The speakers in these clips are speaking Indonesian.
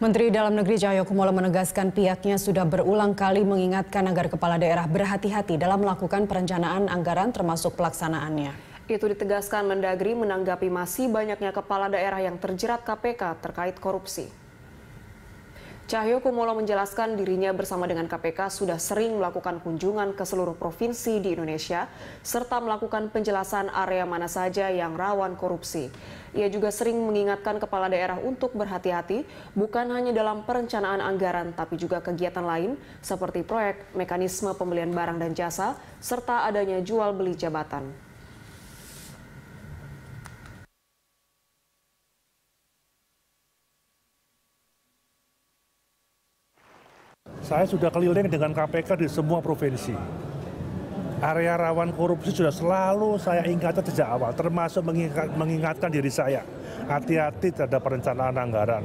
Menteri Dalam Negeri Tjahjo Kumolo menegaskan pihaknya sudah berulang kali mengingatkan agar kepala daerah berhati-hati dalam melakukan perencanaan anggaran termasuk pelaksanaannya. Itu ditegaskan Mendagri menanggapi masih banyaknya kepala daerah yang terjerat KPK terkait korupsi. Tjahjo Kumolo menjelaskan dirinya bersama dengan KPK sudah sering melakukan kunjungan ke seluruh provinsi di Indonesia serta melakukan penjelasan area mana saja yang rawan korupsi. Ia juga sering mengingatkan kepala daerah untuk berhati-hati, bukan hanya dalam perencanaan anggaran, tapi juga kegiatan lain seperti proyek, mekanisme pembelian barang dan jasa, serta adanya jual-beli jabatan. Saya sudah keliling dengan KPK di semua provinsi. Area rawan korupsi sudah selalu saya ingatkan sejak awal, termasuk mengingatkan diri saya. Hati-hati terhadap perencanaan anggaran,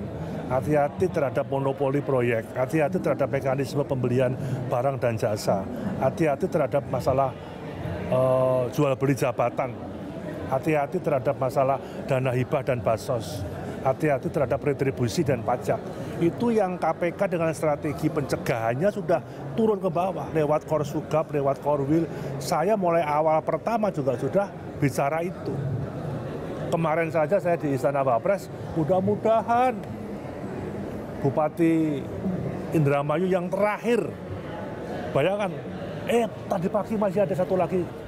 hati-hati terhadap monopoli proyek, hati-hati terhadap mekanisme pembelian barang dan jasa, hati-hati terhadap masalah jual-beli jabatan, hati-hati terhadap masalah dana hibah dan bansos, hati-hati terhadap retribusi dan pajak. Itu yang KPK dengan strategi pencegahannya sudah turun ke bawah lewat Korsugab, lewat KORWIL. Saya mulai awal pertama juga sudah bicara itu. Kemarin saja saya di Istana Wapres, mudah-mudahan Bupati Indramayu yang terakhir. Bayangkan, tadi pagi masih ada satu lagi